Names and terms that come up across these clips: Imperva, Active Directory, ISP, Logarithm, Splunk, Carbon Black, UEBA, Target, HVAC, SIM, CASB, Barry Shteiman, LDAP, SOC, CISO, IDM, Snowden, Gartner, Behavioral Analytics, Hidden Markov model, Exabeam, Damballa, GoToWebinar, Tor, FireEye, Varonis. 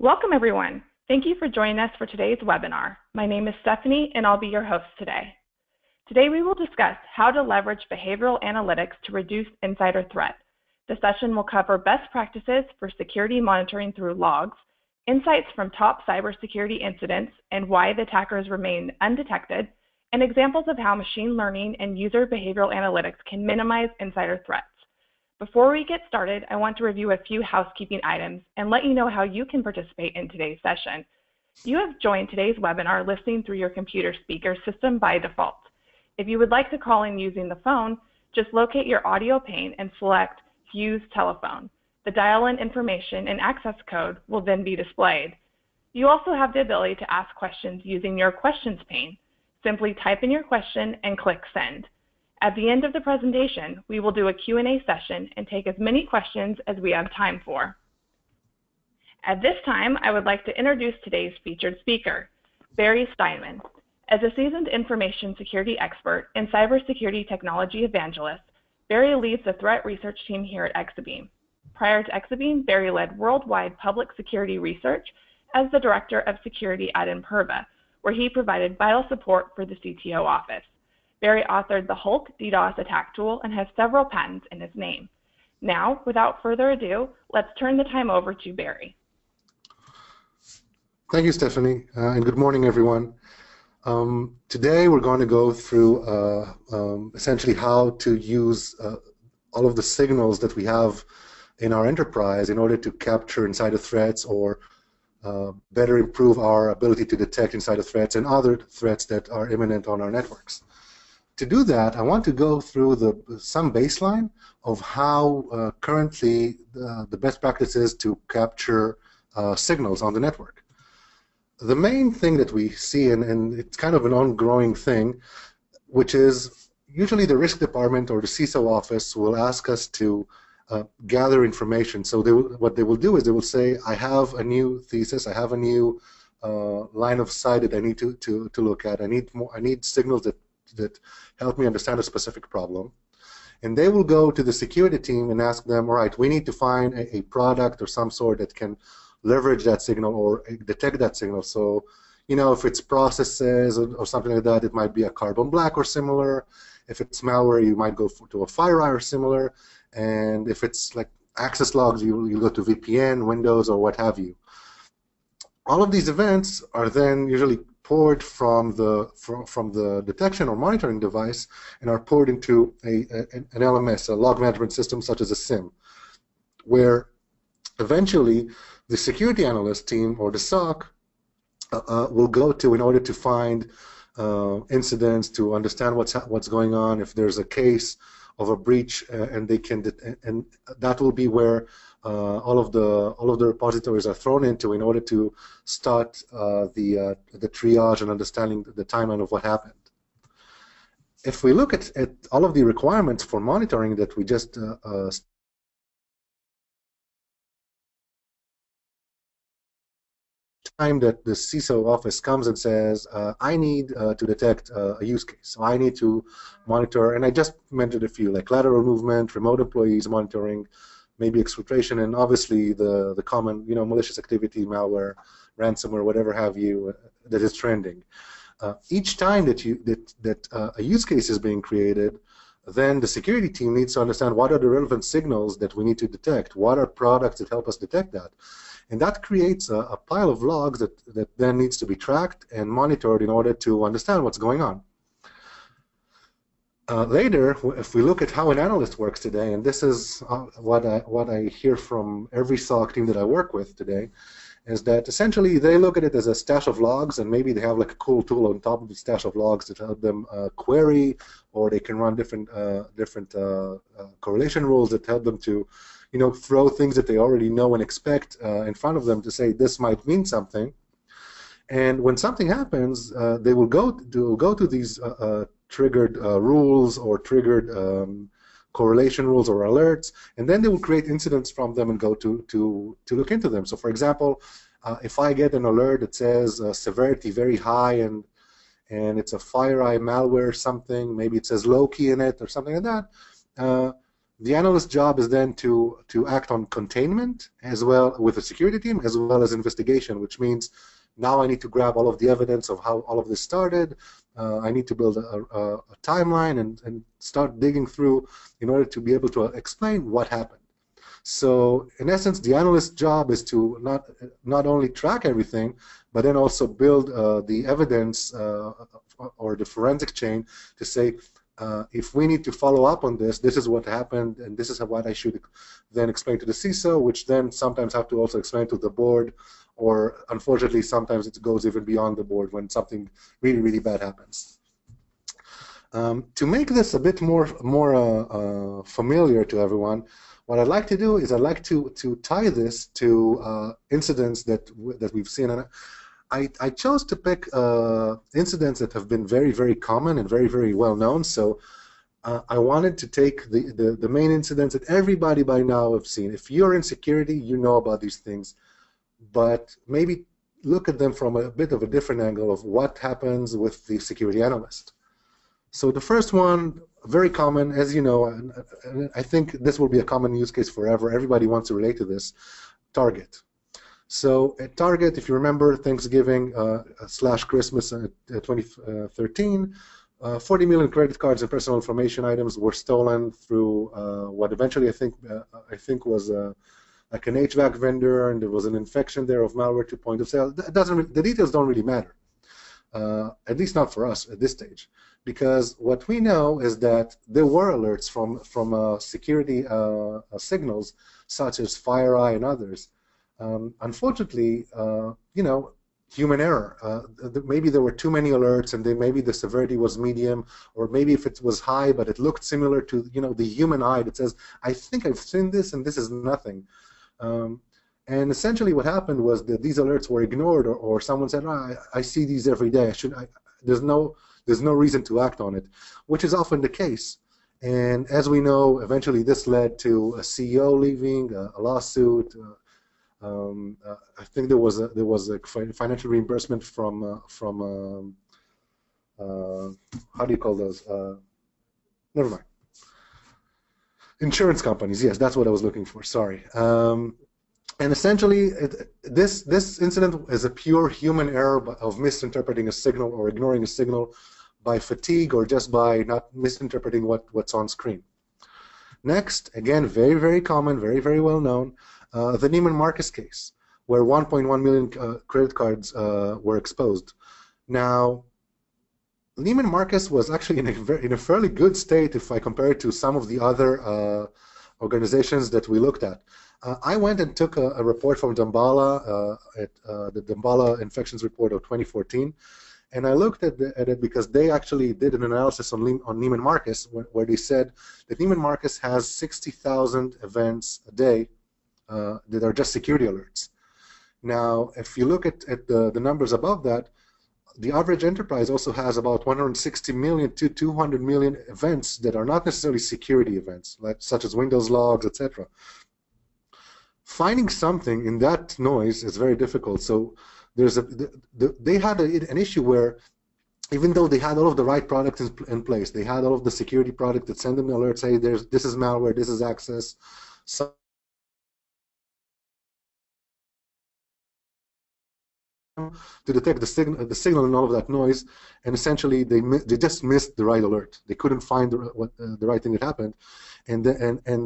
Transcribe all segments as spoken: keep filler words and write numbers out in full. Welcome, everyone. Thank you for joining us for today's webinar. My name is Stephanie, and I'll be your host today. Today, we will discuss how to leverage behavioral analytics to reduce insider threat. The session will cover best practices for security monitoring through logs, insights from top cybersecurity incidents and why the attackers remain undetected, and examples of how machine learning and user behavioral analytics can minimize insider threats. Before we get started, I want to review a few housekeeping items and let you know how you can participate in today's session. You have joined today's webinar listening through your computer speaker system by default. If you would like to call in using the phone, just locate your audio pane and select Use Telephone. The dial-in information and access code will then be displayed. You also have the ability to ask questions using your questions pane. Simply type in your question and click send. At the end of the presentation, we will do a Q and A session and take as many questions as we have time for. At this time, I would like to introduce today's featured speaker, Barry Shteiman. As a seasoned information security expert and cybersecurity technology evangelist, Barry leads the threat research team here at Exabeam. Prior to Exabeam, Barry led worldwide public security research as the Director of Security at Imperva, where he provided vital support for the C T O office. Barry authored the Hulk DDoS attack tool and has several patents in his name. Now, without further ado, let's turn the time over to Barry. Thank you, Stephanie, uh, and good morning, everyone. Um, today, we're going to go through uh, um, essentially how to use uh, all of the signals that we have in our enterprise in order to capture insider threats or uh, better improve our ability to detect insider threats and other threats that are imminent on our networks. To do that, I want to go through the some baseline of how uh, currently uh, the best practice is to capture uh, signals on the network. The main thing that we see, and, and it's kind of an ongoing thing, which is usually the risk department or the C I S O office will ask us to Uh, gather information. So they will, what they will do is they will say, I have a new thesis, I have a new uh, line of sight that I need to, to, to look at. I need more, I need signals that, that help me understand a specific problem. And they will go to the security team and ask them, all right, we need to find a, a product or some sort that can leverage that signal or detect that signal. So, you know, if it's processes or, or something like that, it might be a Carbon Black or similar. If it's malware, you might go for, to a FireEye or similar. And if it's like access logs, you, you go to V P N, Windows, or what have you. All of these events are then usually poured from the from, from the detection or monitoring device and are poured into a, a an L M S, a log management system such as a SIM, where eventually the security analyst team or the S O C uh, uh, will go to in order to find uh, incidents, to understand what's what's going on, if there's a case of a breach, uh, and they can, and that will be where uh, all of the all of the repositories are thrown into in order to start uh, the uh, the triage and understanding the timeline of what happened. If we look at, at all of the requirements for monitoring that we just uh, uh, time that the C I S O office comes and says, uh, I need uh, to detect uh, a use case. So I need to monitor, and I just mentioned a few, like lateral movement, remote employees monitoring, maybe exfiltration, and obviously the, the common, you know, malicious activity, malware, ransomware, whatever have you, uh, that is trending. Uh, each time that, you, that, that uh, a use case is being created, then the security team needs to understand what are the relevant signals that we need to detect, what are products that help us detect that. And that creates a, a pile of logs that, that then needs to be tracked and monitored in order to understand what's going on. Uh, later, if we look at how an analyst works today, and this is uh, what, I, what I hear from every S O C team that I work with today, is that essentially they look at it as a stash of logs, and maybe they have like a cool tool on top of the stash of logs that help them uh, query, or they can run different, uh, different uh, uh, correlation rules that help them to you know, throw things that they already know and expect uh, in front of them to say this might mean something. And when something happens, uh, they will go to, go to these uh, uh, triggered uh, rules or triggered um, correlation rules or alerts, and then they will create incidents from them and go to, to, to look into them. So, for example, uh, if I get an alert that says uh, severity very high and, and it's a FireEye malware or something, maybe it says Loki in it or something like that, uh, The analyst job is then to, to act on containment as well with the security team as well as investigation, which means now I need to grab all of the evidence of how all of this started. Uh, I need to build a, a, a timeline and, and start digging through in order to be able to explain what happened. So in essence, the analyst's job is to not, not only track everything, but then also build uh, the evidence uh, or the forensic chain to say, Uh, if we need to follow up on this, this is what happened, and this is what I should then explain to the C I S O, which then sometimes have to also explain to the board, or unfortunately sometimes it goes even beyond the board when something really, really bad happens. Um, to make this a bit more, more uh, uh, familiar to everyone, what I'd like to do is I'd like to, to tie this to uh, incidents that, that we've seen. And I, I chose to pick uh, incidents that have been very, very common and very, very well known. So uh, I wanted to take the, the, the main incidents that everybody by now have seen. If you're in security, you know about these things, but maybe look at them from a bit of a different angle of what happens with the security analyst. So the first one, very common, as you know, and, and I think this will be a common use case forever. Everybody wants to relate to this, Target. So at Target, if you remember Thanksgiving uh, slash Christmas uh, twenty thirteen, uh, forty million credit cards and personal information items were stolen through uh, what eventually I think uh, I think was a, like an H V A C vendor, and there was an infection there of malware to point of sale. That doesn't, the details don't really matter, uh, at least not for us at this stage, because what we know is that there were alerts from from uh, security uh, signals such as FireEye and others. Um, unfortunately, uh, you know, human error. Uh, th maybe there were too many alerts, and they, maybe the severity was medium, or maybe if it was high, but it looked similar to, you know, the human eye that says, I think I've seen this, and this is nothing. Um, and essentially what happened was that these alerts were ignored, or, or someone said, oh, I, I see these every day. I should, I, there's no, there's no reason to act on it, which is often the case. And as we know, eventually this led to a C E O leaving, a, a lawsuit. Uh, Um, uh, I think there was a, there was a financial reimbursement from uh, from um, uh, how do you call those? Uh, never mind. Insurance companies. Yes, that's what I was looking for. Sorry. Um, and essentially, it, this this incident is a pure human error of misinterpreting a signal or ignoring a signal by fatigue or just by not misinterpreting what what's on screen. Next, again, very very common, very very well known. Uh, the Neiman Marcus case, where one point one million uh, credit cards uh, were exposed. Now, Neiman Marcus was actually in a, very, in a fairly good state if I compare it to some of the other uh, organizations that we looked at. Uh, I went and took a, a report from Damballa, uh, at, uh, the Damballa Infections Report of twenty fourteen, and I looked at, the, at it because they actually did an analysis on, Le on Neiman Marcus where, where they said that Neiman Marcus has sixty thousand events a day Uh, that are just security alerts. Now, if you look at, at the, the numbers above that, the average enterprise also has about one hundred sixty million to two hundred million events that are not necessarily security events, like, such as Windows logs, et cetera. Finding something in that noise is very difficult. So there's a, the, the, they had a, an issue where even though they had all of the right products in, in place, they had all of the security product that send them an alert, say, there's, this is malware, this is access, so to detect the signal, the signal and all of that noise, and essentially they they just missed the right alert. They couldn't find the, what, uh, the right thing that happened, and the, and and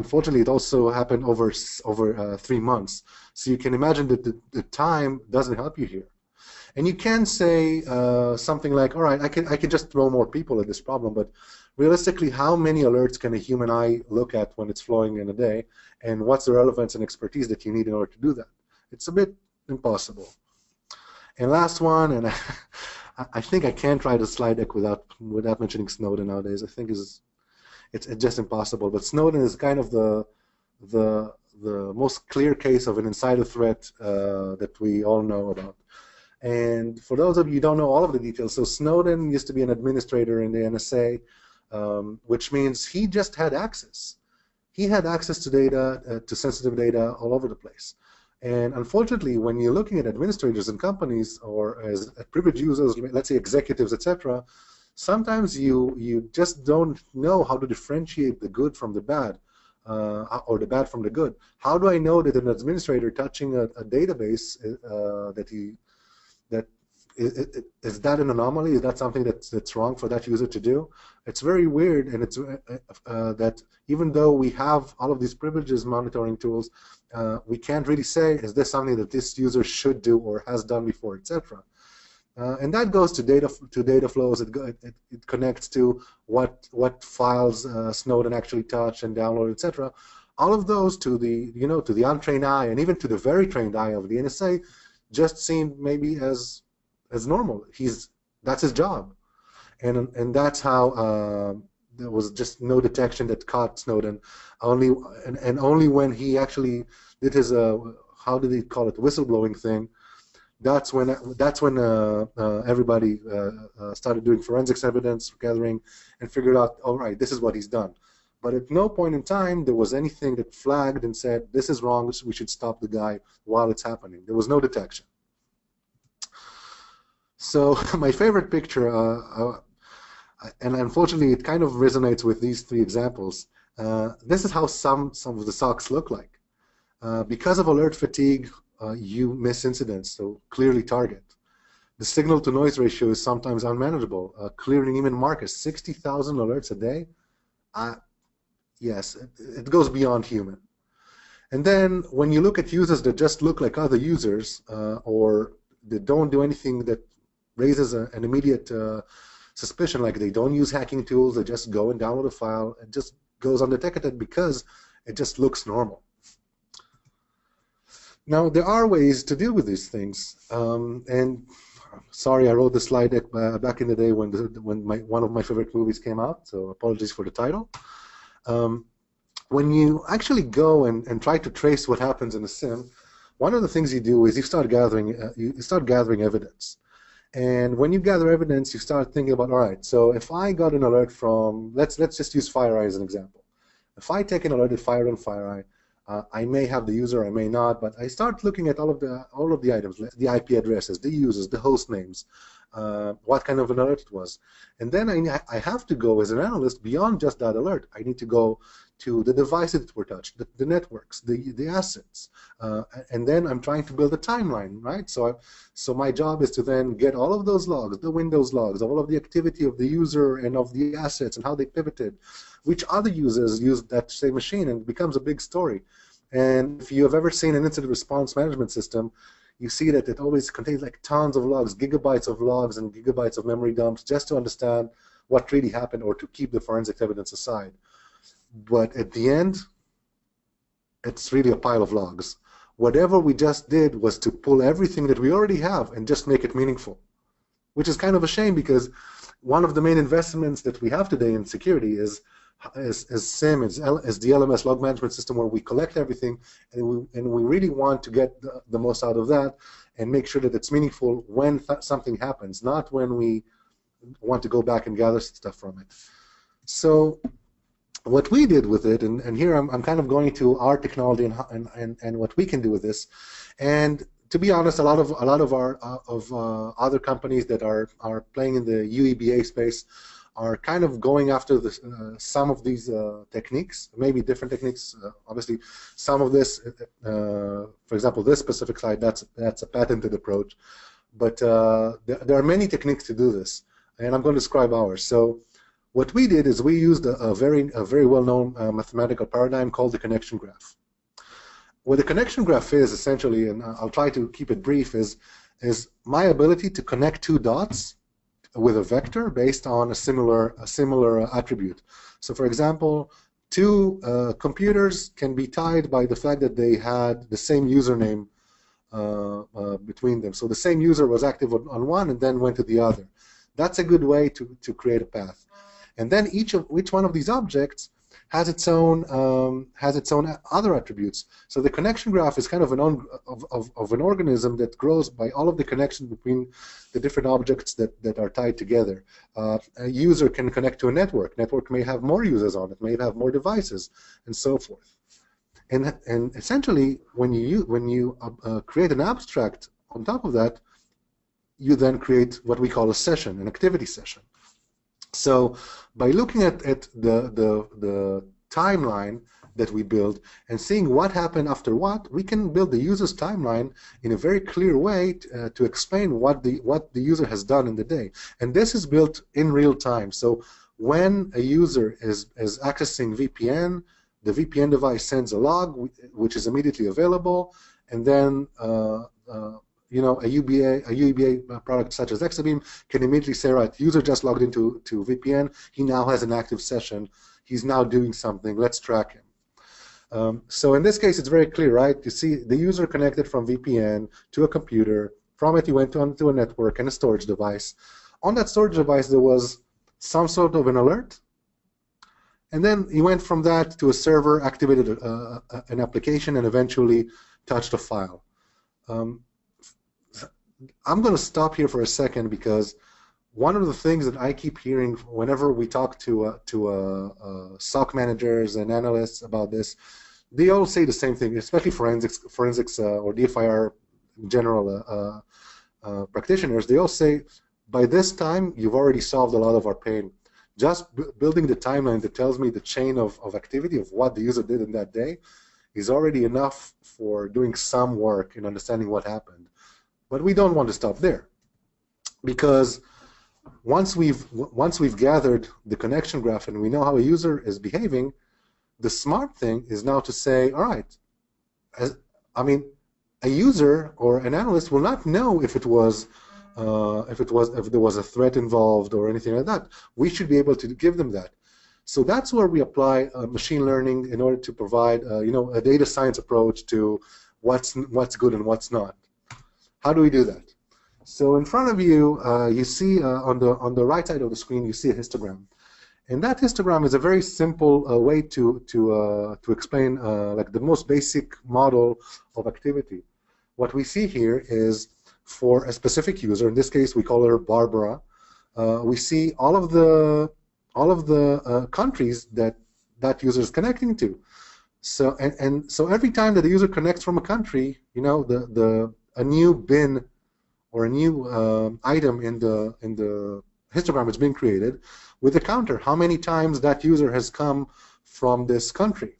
unfortunately it also happened over over uh, three months. So you can imagine that the, the time doesn't help you here. And you can say uh, something like, all right, I can I can just throw more people at this problem, but realistically, how many alerts can a human eye look at when it's flowing in a day, and what's the relevance and expertise that you need in order to do that? It's a bit impossible. And last one, and I, I think I can't write a slide deck without without mentioning Snowden nowadays. I think is it's it's just impossible. But Snowden is kind of the the the most clear case of an insider threat uh, that we all know about. And for those of you who don't know all of the details, so Snowden used to be an administrator in the N S A, um, which means he just had access. He had access to data, uh, to sensitive data all over the place. And unfortunately, when you're looking at administrators and companies or as privileged users, let's say executives, et cetera, sometimes you you just don't know how to differentiate the good from the bad, uh, or the bad from the good. How do I know that an administrator touching a, a database uh, that he that Is, is that an anomaly? Is that something that's, that's wrong for that user to do? It's very weird, and it's uh, uh, that even though we have all of these privileges monitoring tools, uh, we can't really say, is this something that this user should do or has done before, et cetera. Uh, and that goes to data to data flows. It, it, it connects to what what files uh, Snowden actually touched and downloaded, et cetera. All of those to the you know to the untrained eye, and even to the very trained eye of the N S A, just seemed maybe as as normal. He's that's his job, and and that's how uh, there was just no detection that caught Snowden. Only and, and only when he actually did his uh, how did he call it whistleblowing thing. That's when that's when uh, uh, everybody uh, uh, started doing forensics evidence gathering and figured out, all right, this is what he's done. But at no point in time there was anything that flagged and said this is wrong. We should stop the guy while it's happening. There was no detection. So my favorite picture, uh, uh, and unfortunately it kind of resonates with these three examples, uh, this is how some, some of the S O Cs look like. Uh, because of alert fatigue, uh, you miss incidents, so clearly Target. The signal-to-noise ratio is sometimes unmanageable, uh, clearly Neiman Marcus, sixty thousand alerts a day. Uh, yes, it, it goes beyond human. And then when you look at users that just look like other users, uh, or they don't do anything that raises a, an immediate uh, suspicion, like they don't use hacking tools, they just go and download a file, it just goes undetected because it just looks normal. Now, there are ways to deal with these things, um, and sorry, I wrote the slide deck uh, back in the day when, the, when my, one of my favorite movies came out, so apologies for the title. Um, when you actually go and, and try to trace what happens in a SIM, one of the things you do is you start gathering, uh, you start gathering evidence. And when you gather evidence, you start thinking about, all right, so if I got an alert from, let's let's just use FireEye as an example. If I take an alert at Fire on FireEye, uh, I may have the user, I may not, but I start looking at all of the all of the items, the I P addresses, the users, the host names, uh, what kind of an alert it was. And then I, I have to go as an analyst beyond just that alert. I need to go to the devices that were touched, the, the networks, the the assets, uh, and then I'm trying to build a timeline, right? So, I, so my job is to then get all of those logs, the Windows logs, all of the activity of the user and of the assets and how they pivoted, which other users used that same machine, and it becomes a big story. And if you have ever seen an incident response management system, you see that it always contains like tons of logs, gigabytes of logs, and gigabytes of memory dumps, just to understand what really happened or to keep the forensic evidence aside. But at the end, it's really a pile of logs. Whatever we just did was to pull everything that we already have and just make it meaningful, which is kind of a shame because one of the main investments that we have today in security is is, is SIM, is, L, is the L M S log management system, where we collect everything, and we, and we really want to get the, the most out of that and make sure that it's meaningful when th something happens, not when we want to go back and gather stuff from it. So what we did with it, and, and here I'm, I'm kind of going to our technology and, and and and what we can do with this, and to be honest, a lot of a lot of our uh, of uh, other companies that are are playing in the U E B A space are kind of going after the, uh, some of these uh, techniques, maybe different techniques. Uh, obviously, some of this, uh, for example, this specific slide, that's that's a patented approach, but uh, there, there are many techniques to do this, and I'm going to describe ours. So what we did is we used a, a very, a very well-known uh, mathematical paradigm called the connection graph. What the connection graph is essentially, and I'll try to keep it brief, is, is my ability to connect two dots with a vector based on a similar, a similar attribute. So, for example, two uh, computers can be tied by the fact that they had the same username uh, uh, between them. So the same user was active on, on one and then went to the other. That's a good way to, to create a path. And then each of each one of these objects has its own um, has its own other attributes. So the connection graph is kind of an on, of, of of an organism that grows by all of the connections between the different objects that that are tied together. Uh, a user can connect to a network. Network may have more users on it, may have more devices, and so forth. And and essentially, when you when you uh, create an abstract on top of that, you then create what we call a session, an activity session. So by looking at, at the, the, the timeline that we build and seeing what happened after what, we can build the user's timeline in a very clear way t uh, to explain what the what the user has done in the day. And this is built in real time. So when a user is, is accessing V P N, the V P N device sends a log, which is immediately available, and then uh, uh, you know, a U E B A product such as Exabeam can immediately say, right, user just logged into to V P N, he now has an active session, he's now doing something, let's track him. Um, so in this case, it's very clear, right? You see the user connected from V P N to a computer. From it, he went onto a network and a storage device. On that storage device, there was some sort of an alert. And then he went from that to a server, activated uh, an application, and eventually touched a file. Um, I'm going to stop here for a second because one of the things that I keep hearing whenever we talk to uh, to uh, uh, S O C managers and analysts about this, they all say the same thing, especially forensics, forensics uh, or D F I R in general uh, uh, practitioners. They all say, by this time, you've already solved a lot of our pain. Just b building the timeline that tells me the chain of, of activity of what the user did in that day is already enough for doing some work in understanding what happened. But we don't want to stop there, because once we've once we've gathered the connection graph and we know how a user is behaving, the smart thing is now to say, all right, as, I mean, a user or an analyst will not know if it was uh, if it was if there was a threat involved or anything like that. We should be able to give them that. So that's where we apply uh, machine learning in order to provide uh, you know, a data science approach to what's what's good and what's not. How do we do that? So in front of you, uh, you see uh, on the on the right side of the screen, you see a histogram, and that histogram is a very simple uh, way to to uh, to explain uh, like the most basic model of activity. What we see here is for a specific user. In this case, we call her Barbara. Uh, we see all of the all of the uh, countries that that user is connecting to. So and, and so every time that the user connects from a country, you know, the the a new bin or a new um, item in the in the histogram is being created with a counter. How many times that user has come from this country?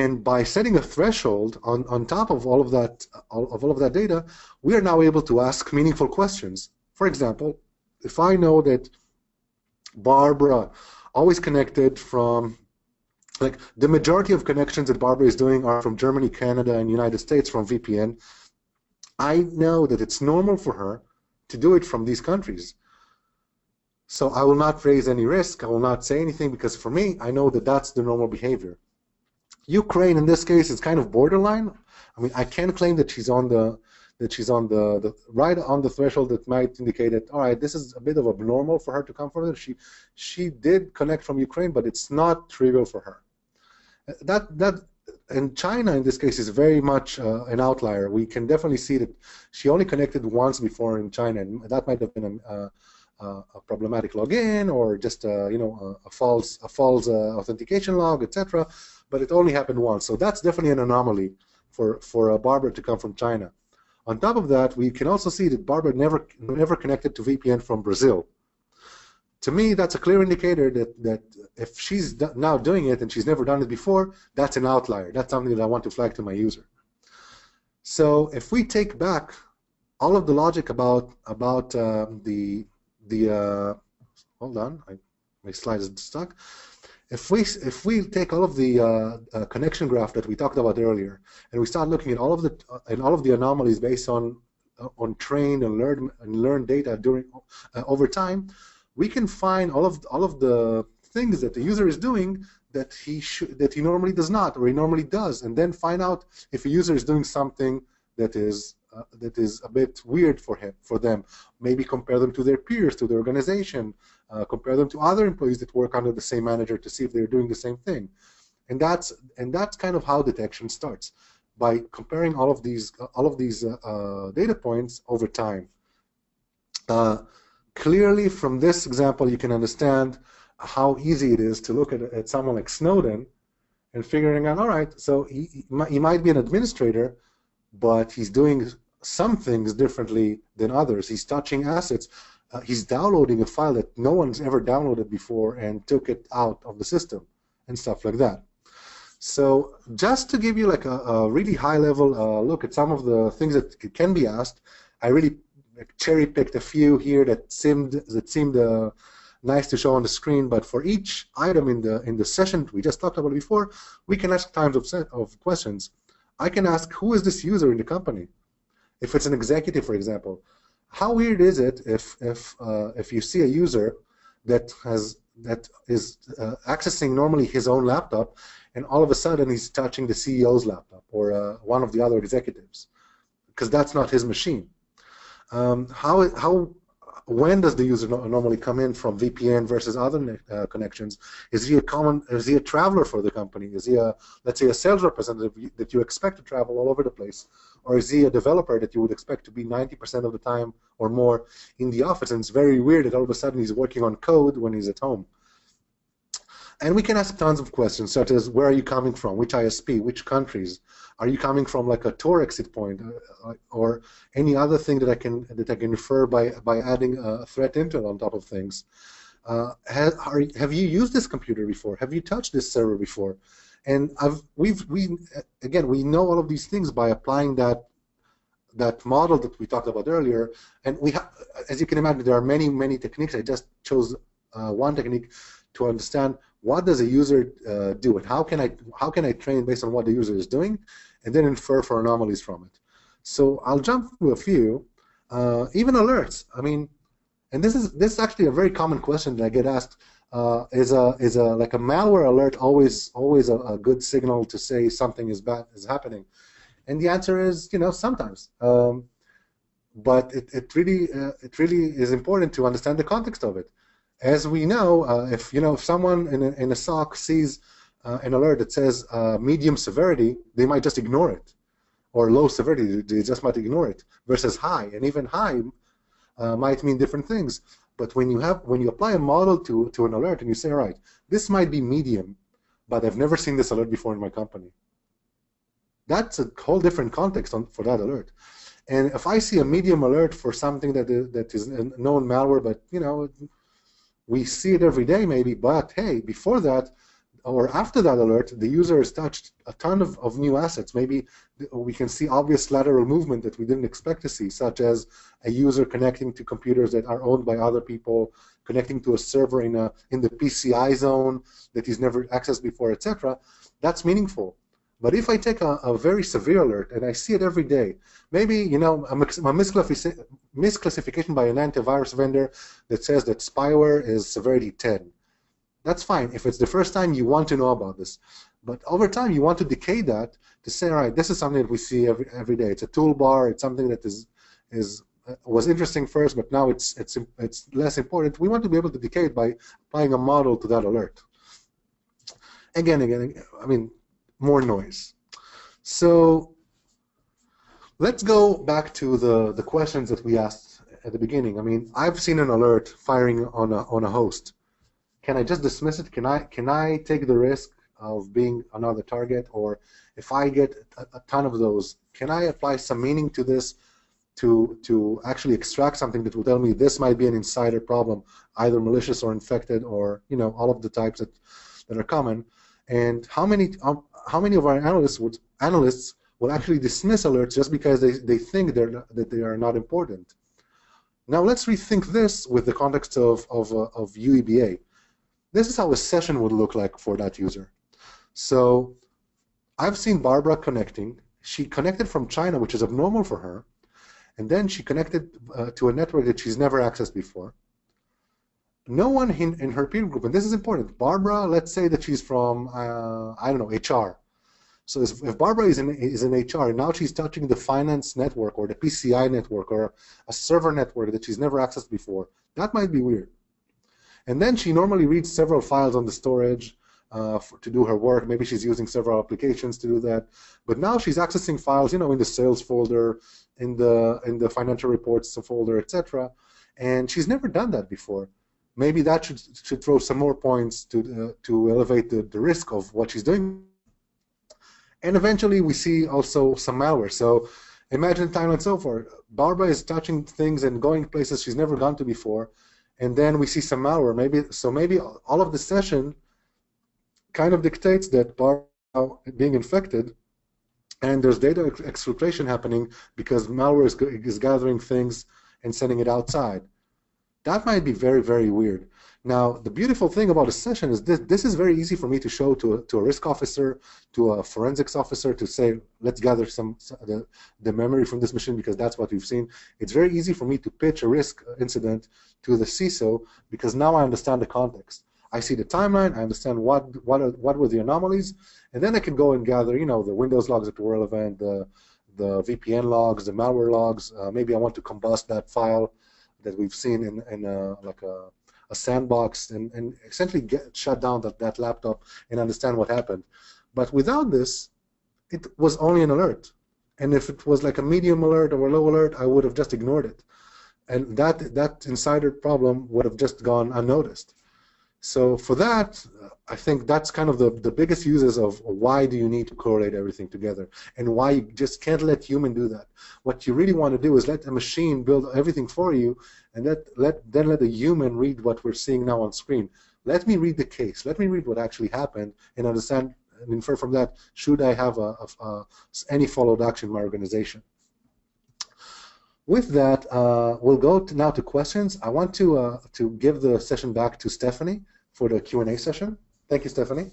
And by setting a threshold on, on top of all of that all, of all of that data, we are now able to ask meaningful questions. For example, if I know that Barbara always connected from, like, the majority of connections that Barbara is doing are from Germany, Canada, and United States from V P N. I know that it's normal for her to do it from these countries. So I will not raise any risk. I will not say anything because, for me, I know that that's the normal behavior. Ukraine, in this case, is kind of borderline. I mean, I can claim that she's on the that she's on the, the right on the threshold that might indicate that, all right, this is a bit of abnormal for her to come from there. She she did connect from Ukraine, but it's not trivial for her. That that and China in this case is very much uh, an outlier. We can definitely see that she only connected once before in China, and that might have been a, a, a problematic login or just a, you know a, a false a false uh, authentication log, et cetera. But it only happened once, so that's definitely an anomaly for for uh, Barbara to come from China. On top of that, we can also see that Barbara never never connected to V P N from Brazil. To me, that's a clear indicator that, that if she's do now doing it and she's never done it before, that's an outlier. That's something that I want to flag to my user. So if we take back all of the logic about about uh, the the uh, hold on, I, my slide is stuck. If we if we take all of the uh, uh, connection graph that we talked about earlier, and we start looking at all of the uh, and all of the anomalies based on uh, on trained and learned and learned data during uh, over time, we can find all of all of the things that the user is doing that he should that he normally does not or he normally does, and then find out if a user is doing something that is uh, that is a bit weird for him for them. Maybe compare them to their peers, to their organization. Uh, compare them to other employees that work under the same manager to see if they're doing the same thing, and that's and that's kind of how detection starts, by comparing all of these all of these uh, uh, data points over time. Uh, clearly, from this example, you can understand how easy it is to look at, at someone like Snowden and figuring out, all right, so he he might be an administrator, but he's doing some things differently than others. He's touching assets. uh, he's downloading a file that no one's ever downloaded before and took it out of the system and stuff like that. So just to give you like a, a really high level uh, look at some of the things that can be asked, I really cherry picked a few here that seemed that seemed uh, nice to show on the screen. But for each item in the in the session we just talked about before, we can ask types of set of questions. I can ask, who is this user in the company? If it's an executive, for example, how weird is it if if uh, if you see a user that has that is uh, accessing normally his own laptop, and all of a sudden he's touching the C E O's laptop or uh, one of the other executives, because that's not his machine. Um, how how when does the user no normally come in from V P N versus other uh, connections? Is he a common? Is he a traveler for the company? Is he a, let's say, a sales representative that you expect to travel all over the place, or is he a developer that you would expect to be ninety percent of the time or more in the office? And it's very weird that all of a sudden he's working on code when he's at home. And we can ask tons of questions, such as, where are you coming from, which I S P, which countries, are you coming from like a Tor exit point, uh, or any other thing that I can that I can infer by by adding a threat intel on top of things. Uh, have, are, have you used this computer before? Have you touched this server before? And I've, we've we again we know all of these things by applying that that model that we talked about earlier. And we ha as you can imagine, there are many many techniques. I just chose uh, one technique to understand, what does a user uh, do, and how can I how can I train based on what the user is doing, and then infer for anomalies from it. So I'll jump through a few, uh, even alerts. I mean, and this is this is actually a very common question that I get asked: uh, is a is a like a malware alert always always a, a good signal to say something is bad is happening? And the answer is, you know, sometimes. Um, but it it really uh, it really is important to understand the context of it. As we know, uh, if you know if someone in a, in a S O C sees uh, an alert that says uh, medium severity, they might just ignore it, or low severity, they just might ignore it. Versus high, and even high uh, might mean different things. But when you have when you apply a model to to an alert and you say, all right, this might be medium, but I've never seen this alert before in my company. That's a whole different context on, for that alert. And if I see a medium alert for something that is, that is a known malware, but you know. We see it every day maybe, but hey, before that or after that alert, the user has touched a ton of, of new assets. Maybe we can see obvious lateral movement that we didn't expect to see, such as a user connecting to computers that are owned by other people, connecting to a server in, a, in the P C I zone that he's never accessed before, et cetera. That's meaningful. But if I take a, a very severe alert, and I see it every day, maybe you know a, mis a misclassification by an antivirus vendor that says that spyware is severity ten. That's fine. If it's the first time, you want to know about this. But over time, you want to decay that to say, all right, this is something that we see every, every day. It's a toolbar. It's something that is, is uh, was interesting first, but now it's, it's, it's less important. We want to be able to decay it by applying a model to that alert. Again, again, I mean, more noise. So let's go back to the, the questions that we asked at the beginning. I mean, I've seen an alert firing on a, on a host. Can I just dismiss it? Can I, can I take the risk of being another target? Or if I get a, a ton of those, can I apply some meaning to this to, to actually extract something that will tell me this might be an insider problem, either malicious or infected or, you know, all of the types that, that are common? And how many... Um, How many of our analysts would analysts will actually dismiss alerts just because they, they think they're not, that they are not important? Now let's rethink this with the context of of, uh, of U E B A. This is how a session would look like for that user. So I've seen Barbara connecting. She connected from China, which is abnormal for her, and then she connected uh, to a network that she's never accessed before. No one in, in her peer group, and this is important. Barbara, let's say that she's from, uh, I don't know, H R. So if, if Barbara is in, is in H R, and now she's touching the finance network or the P C I network or a server network that she's never accessed before, that might be weird. And then she normally reads several files on the storage uh, for, to do her work. Maybe she's using several applications to do that. But now she's accessing files, you know, in the sales folder, in the, in the financial reports folder, et cetera. And she's never done that before. Maybe that should, should throw some more points to, uh, to elevate the, the risk of what she's doing. And eventually we see also some malware. So Imagine time and so forth. Barbara is touching things and going places she's never gone to before, and then we see some malware. Maybe so. Maybe all of the session kind of dictates that Barbara being infected, and there's data exfiltration happening because malware is, is gathering things and sending it outside. That might be very, very weird. Now, the beautiful thing about a session is this, this is very easy for me to show to a, to a risk officer, to a forensics officer, to say, let's gather some the, the memory from this machine because that's what we've seen. It's very easy for me to pitch a risk incident to the C I S O because now I understand the context. I see the timeline, I understand what what, are, what were the anomalies, and then I can go and gather, you know, the Windows logs that were relevant, the, the V P N logs, the malware logs. Uh, maybe I want to combust that file that we've seen in, in a, like a a sandbox and, and essentially get, shut down that, that laptop and understand what happened. But without this, it was only an alert. And if it was like a medium alert or a low alert, I would have just ignored it. And that, that insider problem would have just gone unnoticed. So for that, I think that's kind of the, the biggest uses of why do you need to correlate everything together and why you just can't let human do that. What you really want to do is let a machine build everything for you and let, let, then let a human read what we're seeing now on screen. Let me read the case. Let me read what actually happened and understand and infer from that, should I have a, a, a, any followed action in my organization. With that, uh, we'll go to now to questions. I want to, uh, to give the session back to Stephanie for the Q and A session. Thank you, Stephanie.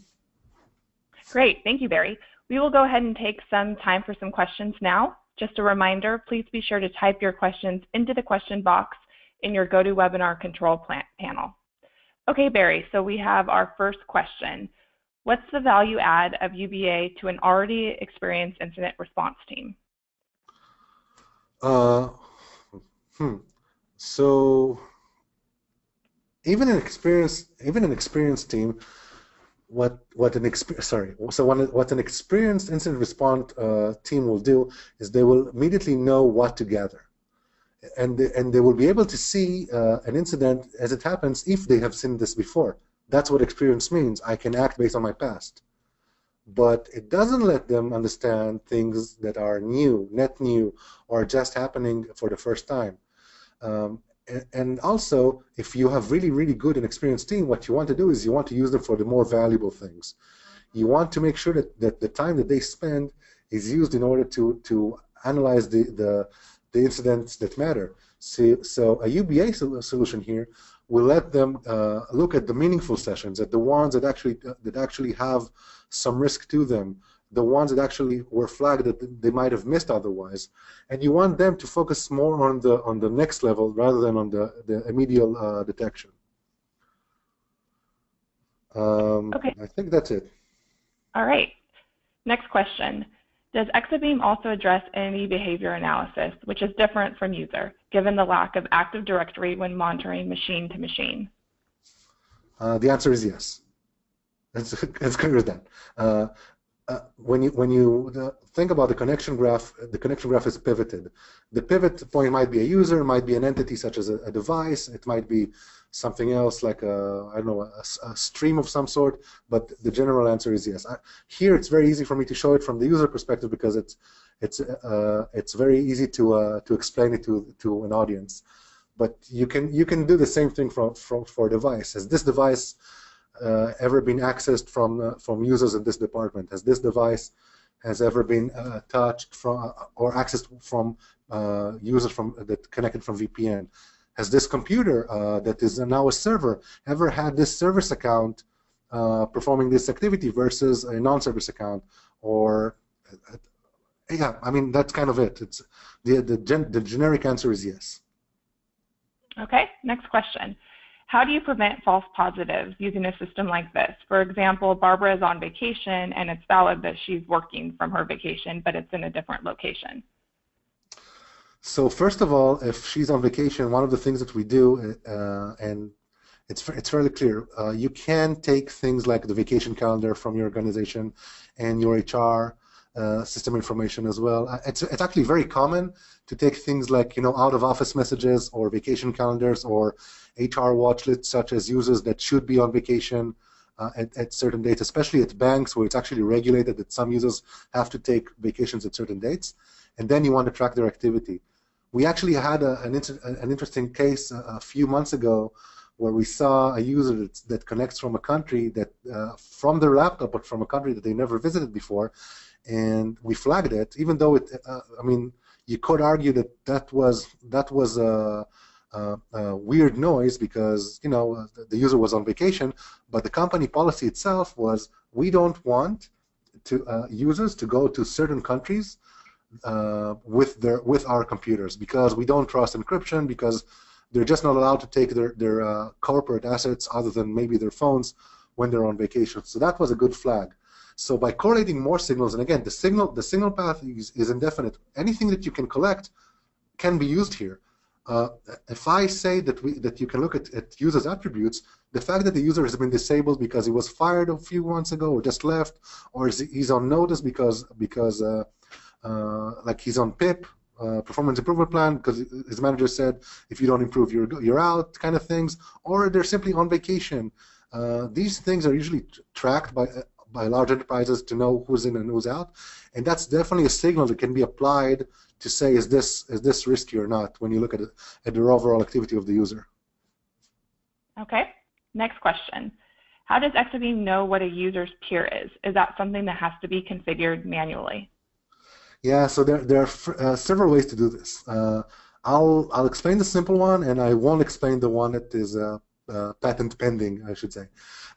Great. Thank you, Barry. We will go ahead and take some time for some questions now. Just a reminder, please be sure to type your questions into the question box in your GoToWebinar control plan panel. Okay, Barry, so we have our first question. What's the value add of U B A to an already experienced incident response team? Uh, hmm. So even an experienced, even an experienced team, what what an exper sorry, so what, what an experienced incident response uh, team will do is they will immediately know what to gather, and they, and they will be able to see uh, an incident as it happens if they have seen this before. That's what experience means. I can act based on my past, but it doesn't let them understand things that are new, net new, or just happening for the first time. Um, and, and also, if you have really, really good and experienced team, what you want to do is you want to use them for the more valuable things. You want to make sure that, that the time that they spend is used in order to, to analyze the, the, the incidents that matter. So, so a U B A solution here will let them uh, look at the meaningful sessions, at the ones that actually, that actually have some risk to them, the ones that actually were flagged that they might have missed otherwise, and you want them to focus more on the on the next level rather than on the the immediate uh, detection. Um, okay. I think that's it. All right. Next question: does Exabeam also address entity behavior analysis, which is different from user, given the lack of Active Directory when monitoring machine to machine? Uh, the answer is yes. That's as clear as that. Uh, uh, when you when you uh, think about the connection graph, the connection graph is pivoted. The pivot point might be a user, it might be an entity such as a, a device, it might be something else like a I don't know a, a stream of some sort. But the general answer is yes. I, here it's very easy for me to show it from the user perspective because it's it's uh, it's very easy to uh, to explain it to to an audience. But you can you can do the same thing from from for device. As this device. Uh, ever been accessed from uh, from users in this department? Has this device has ever been uh, touched from uh, or accessed from uh, users from uh, that connected from V P N? Has this computer uh, that is now a server ever had this service account uh, performing this activity versus a non-service account? Or uh, yeah, I mean that's kind of it. It's the the, gen the generic answer is yes. Okay, next question. How do you prevent false positives using a system like this? For example, Barbara is on vacation, and it's valid that she's working from her vacation, but it's in a different location. So first of all, if she's on vacation, one of the things that we do, uh, and it's, it's fairly clear, uh, you can take things like the vacation calendar from your organization and your H R uh, system information as well. It's, it's actually very common to take things like, you know, out-of-office messages or vacation calendars or H R watch lists such as users that should be on vacation uh, at, at certain dates, especially at banks where it's actually regulated that some users have to take vacations at certain dates. and then you want to track their activity. We actually had a, an, inter an interesting case a, a few months ago where we saw a user that, that connects from a country that, uh, from their laptop, but from a country that they never visited before, and we flagged it, even though it, uh, I mean, you could argue that that was, that was a, a, a weird noise because, you know, the user was on vacation, but the company policy itself was we don't want to uh, users to go to certain countries uh, with their with our computers because we don't trust encryption, because they're just not allowed to take their, their uh, corporate assets other than maybe their phones when they're on vacation. So that was a good flag. So by correlating more signals, and again, the signal the signal path is, is indefinite. Anything that you can collect can be used here. Uh, if I say that we that you can look at, at users' attributes, the fact that the user has been disabled because he was fired a few months ago or just left, or is, he's on notice because because uh, uh, like he's on P I P, uh, performance improvement plan, because his manager said if you don't improve you're you're out, kind of things, or they're simply on vacation. Uh, these things are usually tracked by. Uh, by large enterprises to know who's in and who's out, and that's definitely a signal that can be applied to say is this is this risky or not when you look at it, at the overall activity of the user. Okay, next question. How does Exabeam know what a user's peer is? Is that something that has to be configured manually? Yeah, so there, there are uh, several ways to do this. Uh, I'll, I'll explain the simple one, and I won't explain the one that is uh, Uh, patent pending, I should say.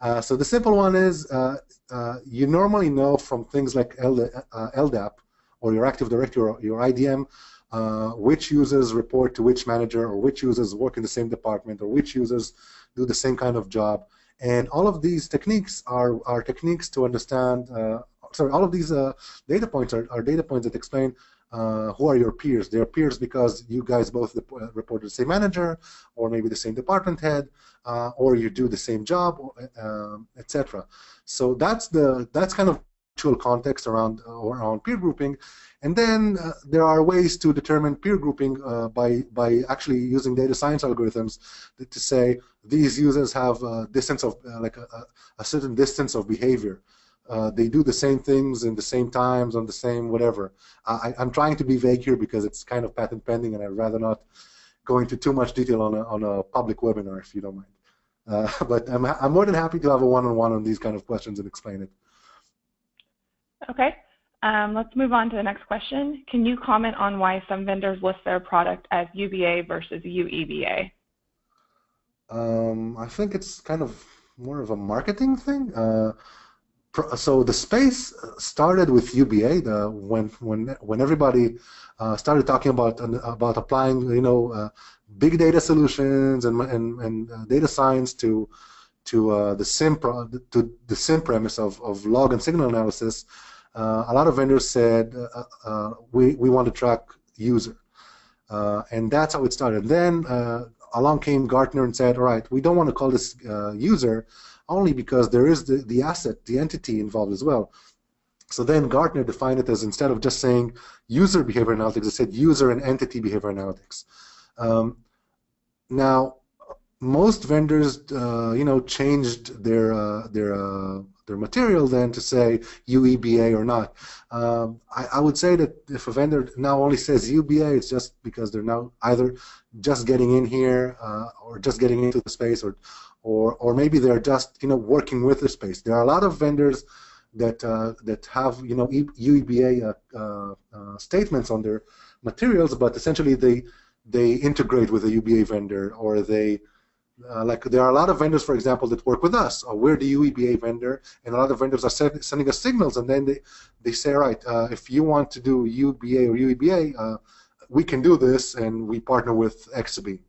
Uh, so the simple one is uh, uh, you normally know from things like L D A P or your Active Directory or your I D M uh, which users report to which manager or which users work in the same department or which users do the same kind of job. And all of these techniques are, are techniques to understand, uh, sorry, all of these uh, data points are, are data points that explain Uh, who are your peers? They're peers because you guys both report to the same manager, or maybe the same department head, uh, or you do the same job, uh, et cetera. So that's the that's kind of actual context around around peer grouping, and then uh, there are ways to determine peer grouping uh, by by actually using data science algorithms to say these users have a distance of uh, like a, a certain distance of behavior. Uh, they do the same things in the same times on the same whatever. I, I'm trying to be vague here because it's kind of patent pending, and I'd rather not go into too much detail on a, on a public webinar, if you don't mind. Uh, but I'm, I'm more than happy to have a one-on-one on these kind of questions and explain it. Okay, um, let's move on to the next question. Can you comment on why some vendors list their product as U B A versus U E B A? Um, I think it's kind of more of a marketing thing. Uh, So the space started with U B A the, when when when everybody uh, started talking about about applying you know uh, big data solutions and and, and uh, data science to to uh, the SIM pro, to the SIM premise of, of log and signal analysis. Uh, a lot of vendors said uh, uh, we we want to track user, uh, and that's how it started. Then uh, along came Gartner and said, all right, we don't want to call this uh, user, only because there is the, the asset, the entity involved as well. So then Gartner defined it as, instead of just saying user behavior analytics, it said user and entity behavior analytics. Um, now, most vendors, uh, you know, changed their uh, their uh, their material then to say U E B A or not. Um, I, I would say that if a vendor now only says U B A, it's just because they're now either just getting in here uh, or just getting into the space, or Or, or maybe they're just, you know, working with the space. There are a lot of vendors that uh, that have, you know, U E B A uh, uh, statements on their materials, but essentially they they integrate with a U B A vendor, or they uh, like there are a lot of vendors, for example, that work with us. Or we're the U E B A vendor, and a lot of vendors are send, sending us signals, and then they they say, all right, uh, if you want to do U B A or U E B A, uh, we can do this, and we partner with Exabeam.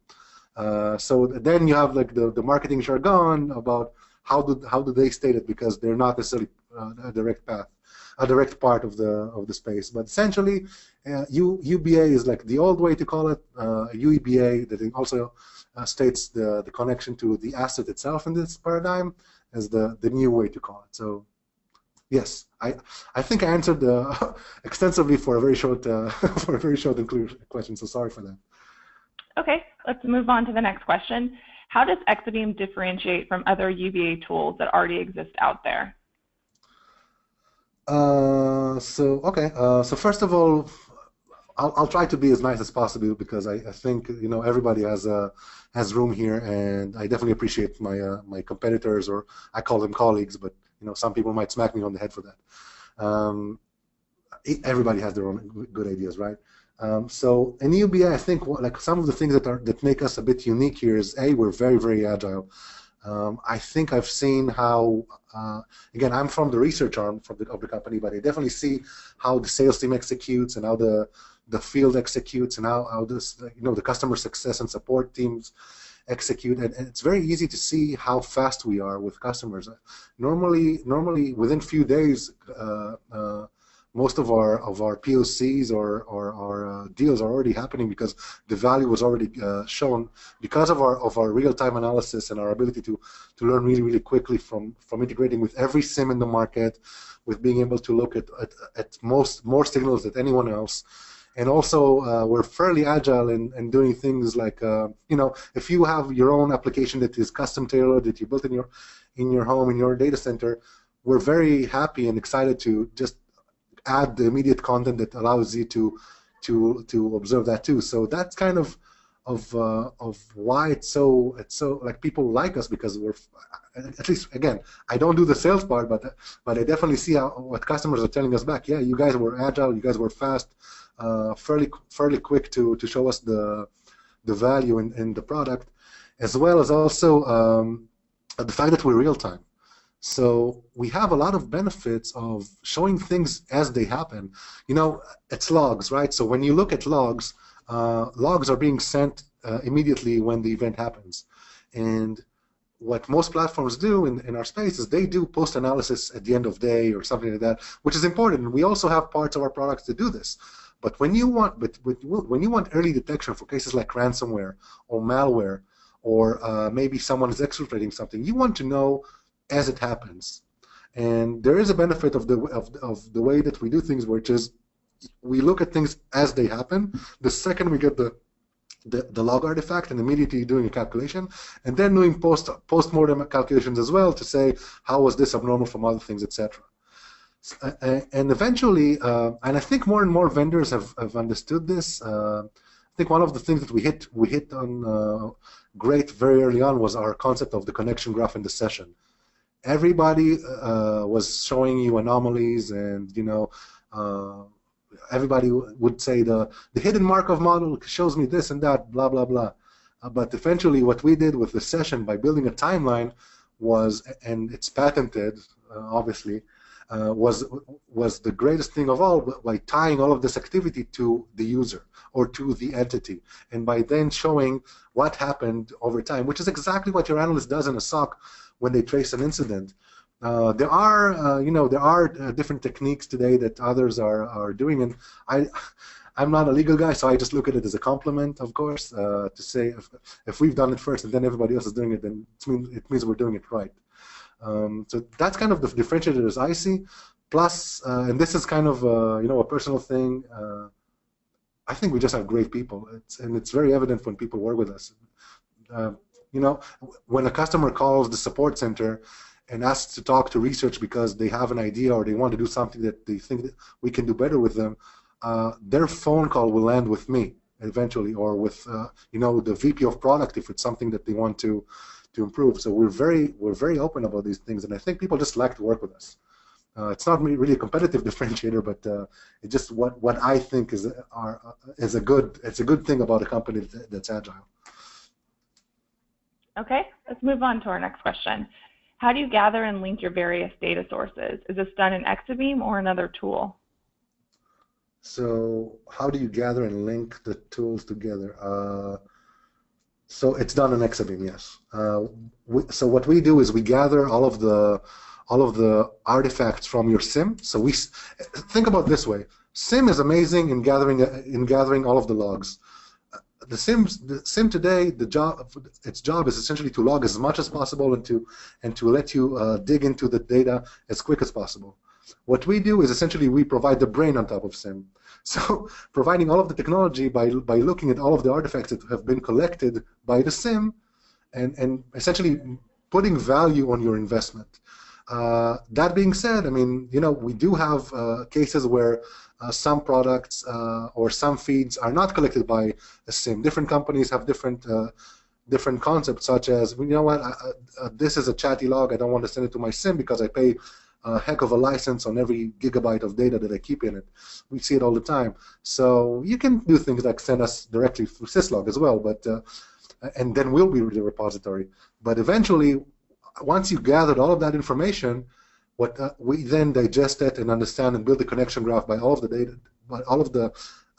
Uh, so then you have like the, the marketing jargon about how do how do they state it, because they're not necessarily uh, a direct path, a direct part of the of the space. But essentially, uh, U, UBA is like the old way to call it. Uh, U E B A that also uh, states the the connection to the asset itself in this paradigm as the the new way to call it. So yes, I I think I answered uh, extensively for a very short uh, for a very short and clear question. So sorry for that. Okay, let's move on to the next question. How does Exabeam differentiate from other U B A tools that already exist out there? Uh, so, okay, uh, so first of all, I'll, I'll try to be as nice as possible because I, I think you know everybody has a has room here, and I definitely appreciate my uh, my competitors, or I call them colleagues, but you know some people might smack me on the head for that. Um, everybody has their own good ideas, right? Um, so in U B A, I think what, like some of the things that are that make us a bit unique here is a we're very very agile. Um, I think I've seen how, uh, again, I'm from the research arm from the, of the company, but I definitely see how the sales team executes and how the the field executes and how, how this, you know, the customer success and support teams execute. And, and it's very easy to see how fast we are with customers. Normally, normally within a few days, uh, uh, most of our of our P O Cs or or our uh, deals are already happening because the value was already uh, shown because of our of our real-time analysis and our ability to to learn really really quickly from from integrating with every SIM in the market, with being able to look at at, at most more signals than anyone else, and also uh, we're fairly agile in, in doing things like uh, you know if you have your own application that is custom tailored that you built in your in your home in your data center, we're very happy and excited to just add the immediate content that allows you to to to observe that too. So that's kind of of uh, of why it's so it's so like people like us because we're at least again I don't do the sales part, but but I definitely see how, what customers are telling us back. Yeah, you guys were agile, you guys were fast, uh, fairly fairly quick to to show us the the value in, in the product, as well as also um, the fact that we're real time. So we have a lot of benefits of showing things as they happen. You know, it's logs, right? So when you look at logs, uh, logs are being sent uh, immediately when the event happens. And what most platforms do in, in our space is they do post-analysis at the end of day or something like that, which is important. We also have parts of our products that do this. But when you want, but when you want early detection for cases like ransomware or malware, or uh, maybe someone is exfiltrating something, you want to know as it happens. And there is a benefit of the of, of the way that we do things, which is we look at things as they happen. The second we get the the, the log artifact and immediately doing a calculation, and then doing post post-mortem calculations as well to say how was this abnormal from other things, et cetera. And eventually, uh, and I think more and more vendors have, have understood this. Uh, I think one of the things that we hit we hit on uh, great very early on was our concept of the connection graph in the session. Everybody uh, was showing you anomalies, and you know, uh, everybody would say the the hidden Markov model shows me this and that, blah blah blah. Uh, but eventually, what we did with the session by building a timeline was, and it's patented, uh, obviously, uh, was was the greatest thing of all by tying all of this activity to the user or to the entity, and by then showing what happened over time, which is exactly what your analyst does in a S O C. When they trace an incident, uh, there are uh, you know there are uh, different techniques today that others are are doing, and I I'm not a legal guy, so I just look at it as a compliment, of course, uh, to say if, if we've done it first and then everybody else is doing it, then it means it means we're doing it right. Um, so that's kind of the differentiator as I see. Plus, uh, and this is kind of uh, you know a personal thing. Uh, I think we just have great people, it's, and it's very evident when people work with us. Uh, You know, when a customer calls the support center and asks to talk to research because they have an idea or they want to do something that they think that we can do better with them, uh, their phone call will end with me eventually, or with uh, you know the V P of product if it's something that they want to to improve. So we're very we're very open about these things, and I think people just like to work with us. Uh, it's not really a competitive differentiator, but uh, it's just what what I think is are is a good it's a good thing about a company that, that's agile. Okay, let's move on to our next question. How do you gather and link your various data sources? Is this done in Exabeam or another tool? So how do you gather and link the tools together? Uh, so it's done in Exabeam, yes. Uh, we, so what we do is we gather all of the all of the artifacts from your SIM. So we think about it this way: SIM is amazing in gathering in gathering all of the logs. The SIM, the SIM today, the job, its job is essentially to log as much as possible and to and to let you uh, dig into the data as quick as possible. What we do is essentially we provide the brain on top of SIM. So providing all of the technology by by looking at all of the artifacts that have been collected by the SIM, and and essentially putting value on your investment. Uh, that being said, I mean, you know, we do have uh, cases where Uh, some products uh, or some feeds are not collected by a SIM. Different companies have different uh, different concepts, such as, you know what, I, I, this is a chatty log. I don't want to send it to my SIM because I pay a heck of a license on every gigabyte of data that I keep in it. We see it all the time. So you can do things like send us directly through syslog as well, but uh, and then we'll be the repository. But eventually, once you've gathered all of that information, what uh, we then digest it and understand and build the connection graph by all of the data, by all of the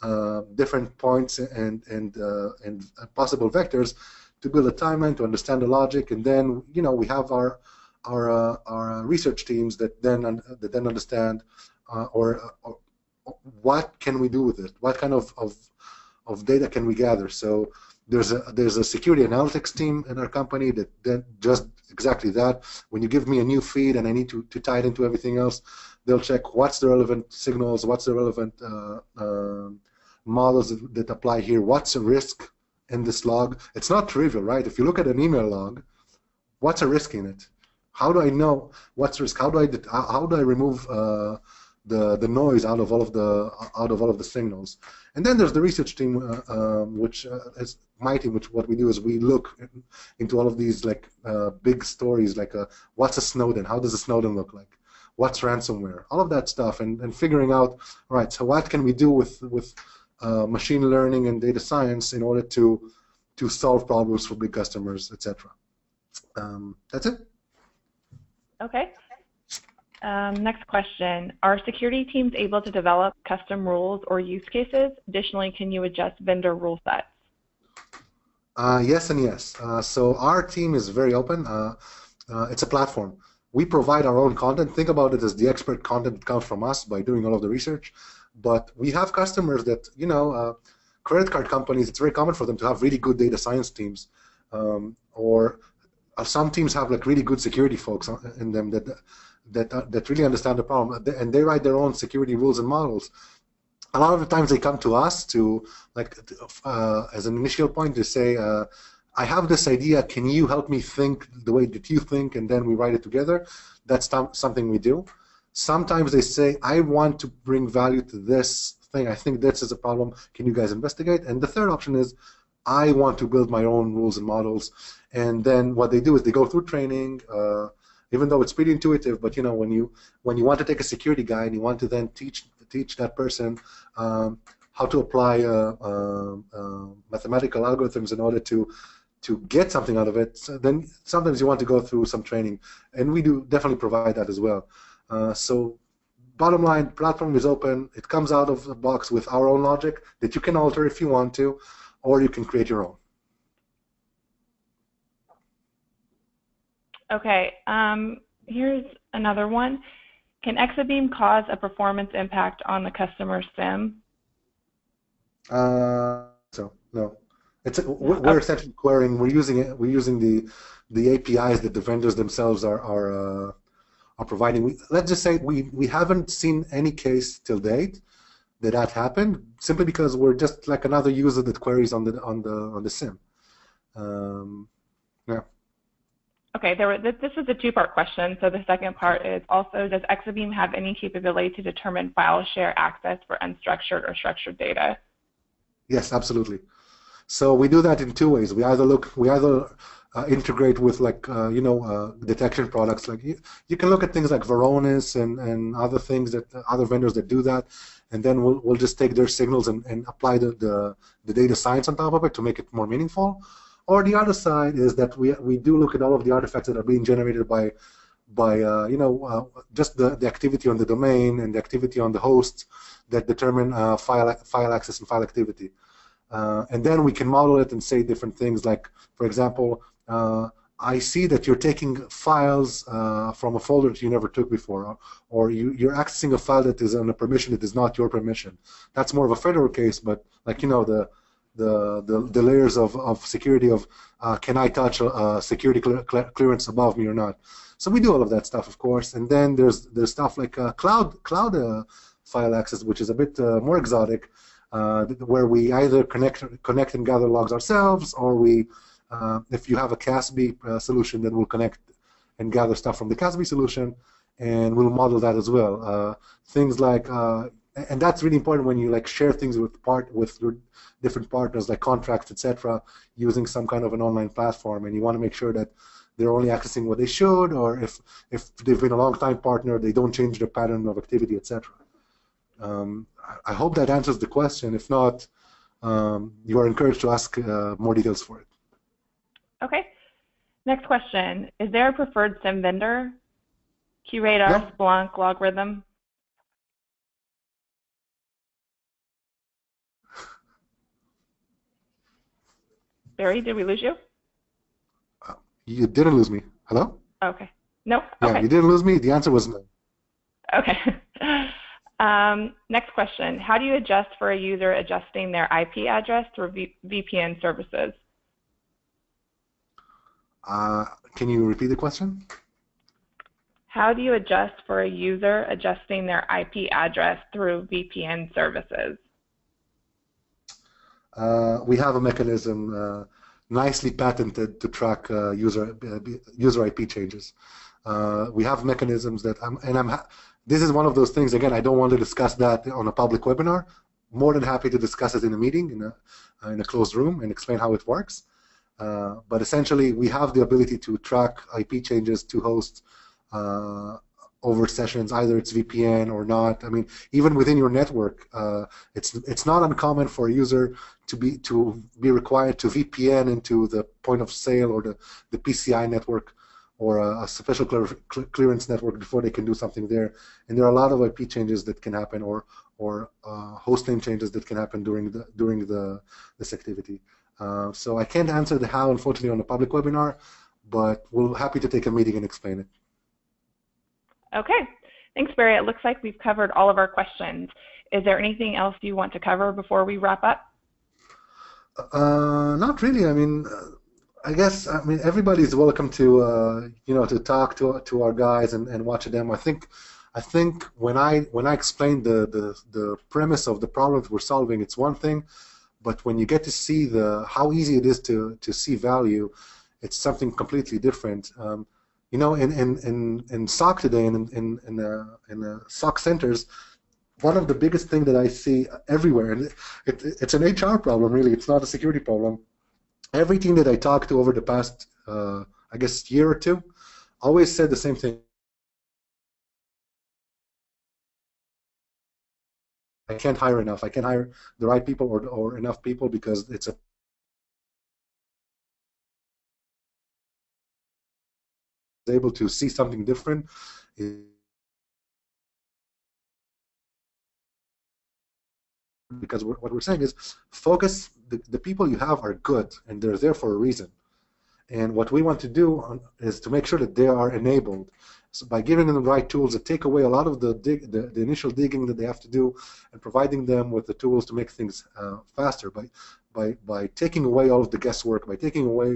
uh, different points and and uh, and possible vectors, to build a timeline, to understand the logic, and then you know we have our our uh, our research teams that then un that then understand uh, or, or what can we do with it? What kind of of of data can we gather? So there's a there's a security analytics team in our company that then just exactly that. When you give me a new feed and I need to, to tie it into everything else, they'll check what's the relevant signals, what's the relevant uh, uh, models that, that apply here, what's the risk in this log. It's not trivial, right? If you look at an email log, what's a risk in it? How do I know what's risk? How do I how do I remove uh, the the noise out of all of the out of all of the signals? And then there's the research team, uh, um, which uh, is my team. Which what we do is we look into all of these like uh, big stories, like uh, what's a Snowden? How does a Snowden look like? What's ransomware? All of that stuff, and, and figuring out, all right, so what can we do with with uh, machine learning and data science in order to to solve problems for big customers, et cetera. Um, that's it. Okay. Um, next question. Are security teams able to develop custom rules or use cases? Additionally, can you adjust vendor rule sets? Uh, yes and yes. Uh, so our team is very open. Uh, uh, it's a platform. We provide our own content. Think about it as the expert content that comes from us by doing all of the research. But we have customers that, you know, uh, credit card companies, it's very common for them to have really good data science teams. Um, or uh, some teams have like really good security folks in them that That, uh, that really understand the problem, and they write their own security rules and models. A lot of the times they come to us to, like, uh, as an initial point, they say, uh, I have this idea, can you help me think the way that you think, and then we write it together. That's something we do. Sometimes they say, I want to bring value to this thing, I think this is a problem, can you guys investigate? And the third option is, I want to build my own rules and models. And then what they do is they go through training, uh, even though it's pretty intuitive, but you know when you when you want to take a security guide and you want to then teach teach that person um, how to apply uh, uh, uh, mathematical algorithms in order to to get something out of it, so then sometimes you want to go through some training, and we do definitely provide that as well. Uh, so bottom line, platform is open. It comes out of the box with our own logic that you can alter if you want to, or you can create your own. Okay, um, here's another one. Can Exabeam cause a performance impact on the customer SIM? Uh, so no, it's we're okay. essentially querying. We're using it. We're using the the A P Is that the vendors themselves are are uh, are providing. We, let's just say we we haven't seen any case till date that that happened, simply because we're just like another user that queries on the on the on the SIM. Um, yeah. Okay, there were, this is a two-part question, so the second part is also, does Exabeam have any capability to determine file share access for unstructured or structured data? Yes, absolutely. So we do that in two ways. We either look, we either uh, integrate with like, uh, you know, uh, detection products. Like you, you can look at things like Varonis and, and other things that, uh, other vendors that do that, and then we'll, we'll just take their signals and, and apply the, the, the data science on top of it to make it more meaningful. Or the other side is that we we do look at all of the artifacts that are being generated by by uh, you know uh, just the, the activity on the domain and the activity on the hosts that determine uh, file file access and file activity, uh, and then we can model it and say different things like, for example, uh, I see that you're taking files uh, from a folder that you never took before, or, or you you're accessing a file that is on a permission that is not your permission. That's more of a federal case, but like you know the. The, the, the layers of, of security of uh, can I touch a, a security clear, clearance above me or not. So we do all of that stuff, of course, and then there's there's stuff like uh, cloud cloud uh, file access, which is a bit uh, more exotic, uh, where we either connect connect and gather logs ourselves, or we uh, if you have a C A S B uh, solution, then we'll connect and gather stuff from the C A S B solution, and we'll model that as well. Uh, things like uh, and that's really important when you like share things with part with your different partners, like contracts, et cetera, using some kind of an online platform, and you want to make sure that they're only accessing what they should, or if if they've been a long time partner, they don't change their pattern of activity, et cetera. Um, I hope that answers the question. If not, um, you are encouraged to ask uh, more details for it. Okay. Next question: is there a preferred SIM vendor? QRadar, yeah. Splunk, Logarithm. Barry, did we lose you? Uh, you didn't lose me. Hello? Okay. No. Yeah, okay. You didn't lose me. The answer was no. Okay. um, next question. How do you adjust for a user adjusting their I P address through v VPN services? Uh, can you repeat the question? How do you adjust for a user adjusting their I P address through V P N services? Uh, we have a mechanism uh, nicely patented to track uh, user uh, user I P changes. Uh, we have mechanisms that, I'm, and I'm. Ha this is one of those things. Again, I don't want to discuss that on a public webinar. More than happy to discuss it in a meeting, in a uh, in a closed room, and explain how it works. Uh, but essentially, we have the ability to track I P changes to hosts uh, over sessions, either it's V P N or not. I mean, even within your network, uh, it's it's not uncommon for a user to be to be required to V P N into the point of sale or the, the P C I network or a, a special clear, cl clearance network before they can do something there. And there are a lot of I P changes that can happen, or or uh, host name changes that can happen during the during the this activity. Uh, so I can't answer the how, unfortunately, on a public webinar, but we'll be happy to take a meeting and explain it. Okay. Thanks, Barry. It looks like we've covered all of our questions. Is there anything else you want to cover before we wrap up? Uh, not really. I mean, I guess I mean everybody's welcome to uh, you know to talk to to our guys and, and watch them. I think I think when I when I explained the the the premise of the problems we're solving, it's one thing. But when you get to see the how easy it is to, to see value, it's something completely different. Um, you know, in in, in, in S O C today, and in in uh, in uh, S O C centers, one of the biggest things that I see everywhere, and it, it, it's an H R problem really. It's not a security problem. Every team that I talked to over the past, uh, I guess, year or two, always said the same thing. I can't hire enough. I can't hire the right people or, or enough people because it's a able to see something different. Because we're, what we're saying is focus. The, the people you have are good, and they're there for a reason. And what we want to do on, is to make sure that they are enabled. So by giving them the right tools that take away a lot of the, dig, the the initial digging that they have to do, and providing them with the tools to make things uh, faster by by by taking away all of the guesswork, by taking away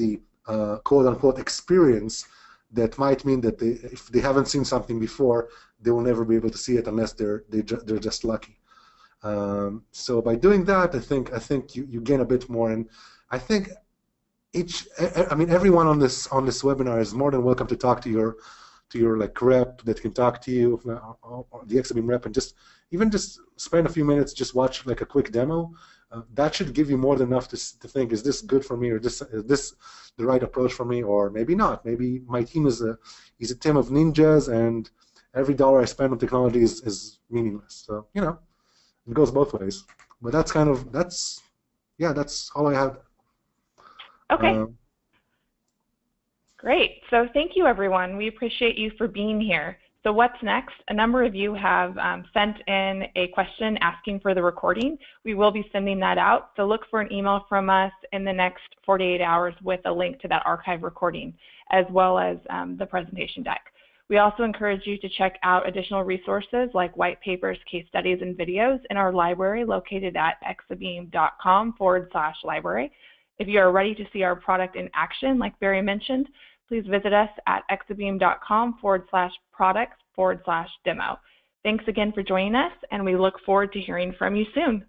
the uh, quote unquote experience that might mean that they, if they haven't seen something before, they will never be able to see it unless they're they ju they're just lucky. Um, so by doing that, I think I think you you gain a bit more, and I think each I mean everyone on this on this webinar is more than welcome to talk to your to your like rep that can talk to you, or the Exabeam rep, and just even just spend a few minutes, just watch like a quick demo. Uh, that should give you more than enough to, to think: is this good for me, or this is this the right approach for me, or maybe not? Maybe my team is a is a team of ninjas, and every dollar I spend on technology is, is meaningless. So you know, it goes both ways. But that's kind of that's yeah, that's all I have. Okay. Um, Great. So thank you, everyone. We appreciate you for being here. So what's next? A number of you have um, sent in a question asking for the recording. We will be sending that out. So look for an email from us in the next forty-eight hours with a link to that archive recording, as well as um, the presentation deck. We also encourage you to check out additional resources like white papers, case studies, and videos in our library located at exabeam.com forward slash library. If you are ready to see our product in action, like Barry mentioned, please visit us at exabeam.com forward slash products forward slash demo. Thanks again for joining us, and we look forward to hearing from you soon.